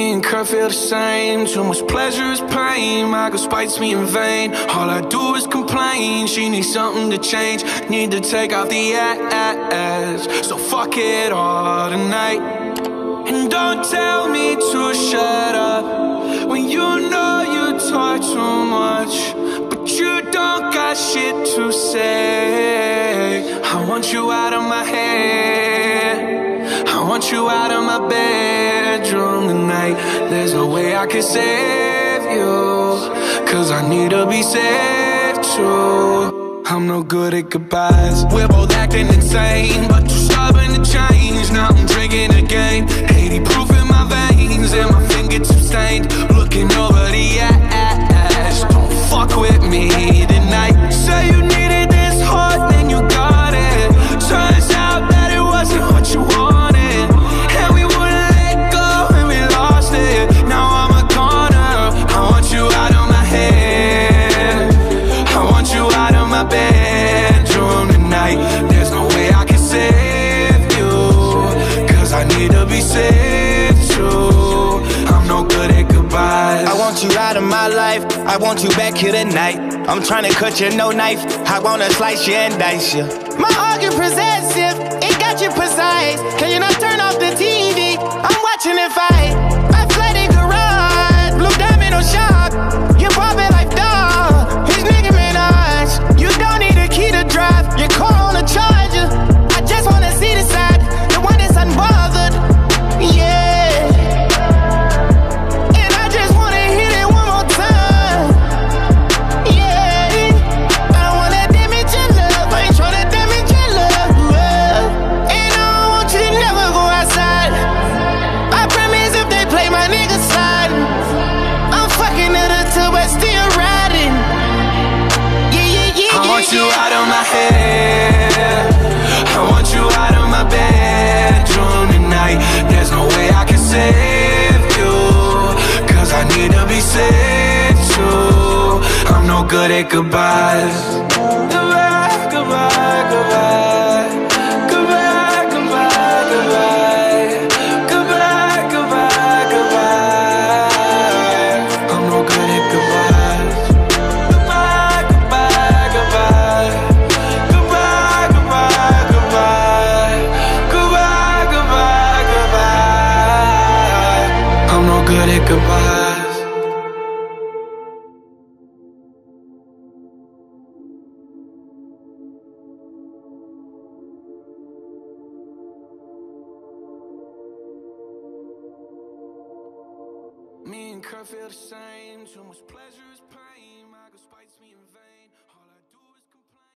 Me and Kurt feel the same. Too much pleasure is pain. My girl spites me in vain. All I do is complain. She needs something to change. Need to take off the ass. So fuck it all tonight. And don't tell me to shut up when you know you talk too much, but you don't got shit to say. I want you out of my head. I want you out of my bedroom tonight. There's no way I can save you, cause I need to be saved too. I'm no good at goodbyes. We're both acting insane, but too stubborn to change. Now I'm drinking again, 80 proof in my veins, and my fingertips stained, looking over the ass. Don't fuck with me tonight. Say you needed this hard, then you got it. Turns out that it wasn't what you wanted. I want you back here tonight. I'm tryna cut you no knife. I wanna slice you and dice you. My argument possessive, it got you precise. Can you not turn off the TV? I'm watching it fight. My flooded garage, blue diamond on shop. You're popping like dog, his nigga Minaj. You don't need a key to drive, your car on a charger. I just wanna see the side, the one that's unbothered. Yeah. I'm no good at goodbyes. Goodbye, goodbye, goodbye. Goodbye, goodbye, goodbye. Goodbye, goodbye, goodbye. I'm no good at goodbyes. Goodbye, goodbye, goodbye. Goodbye, goodbye, goodbye. Goodbye, goodbye, goodbye. I'm no good at goodbyes. Me and Kurt feel the same. Too much pleasure is